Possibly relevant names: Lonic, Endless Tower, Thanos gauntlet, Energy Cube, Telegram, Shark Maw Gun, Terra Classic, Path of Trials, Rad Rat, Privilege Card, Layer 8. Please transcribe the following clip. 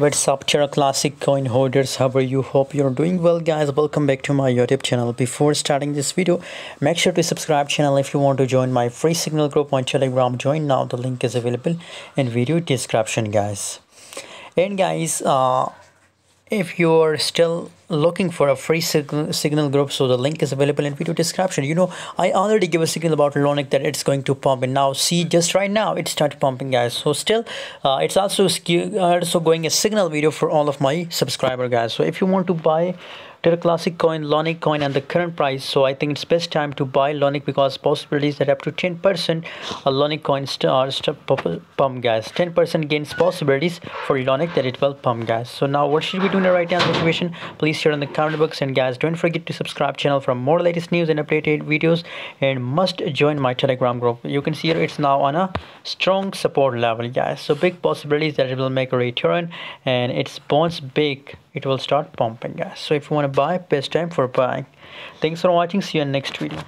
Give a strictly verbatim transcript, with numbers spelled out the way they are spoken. What's up Terra Classic coin holders, how are you? Hope you're doing well guys. Welcome back to my YouTube channel. Before starting this video, make sure to subscribe channel if you want to join my free signal group on Telegram. Join now, the link is available in video description guys. And guys, uh, if you're still looking for a free signal, signal group, so the link is available in video description. You know, I already gave a signal about Lonic that it's going to pump, and now see, just right now it started pumping guys. So still uh, it's also also going a signal video for all of my subscriber guys. So if you want to buy Terra Classic coin, Lonic coin and the current price, so I think it's best time to buy Lonic because possibilities that up to ten percent a Lonic coin are pump guys. ten percent gains possibilities for Lonic that it will pump guys. So now what should we do in the right hand situation? Please share in the comment box, and guys, don't forget to subscribe channel for more latest news and updated videos, and must join my Telegram group. You can see here it's now on a strong support level guys. So big possibilities that it will make a return, and it's bounce big, it will start pumping guys. So if you want to buy, best time for buying. Thanks for watching, see you in next video.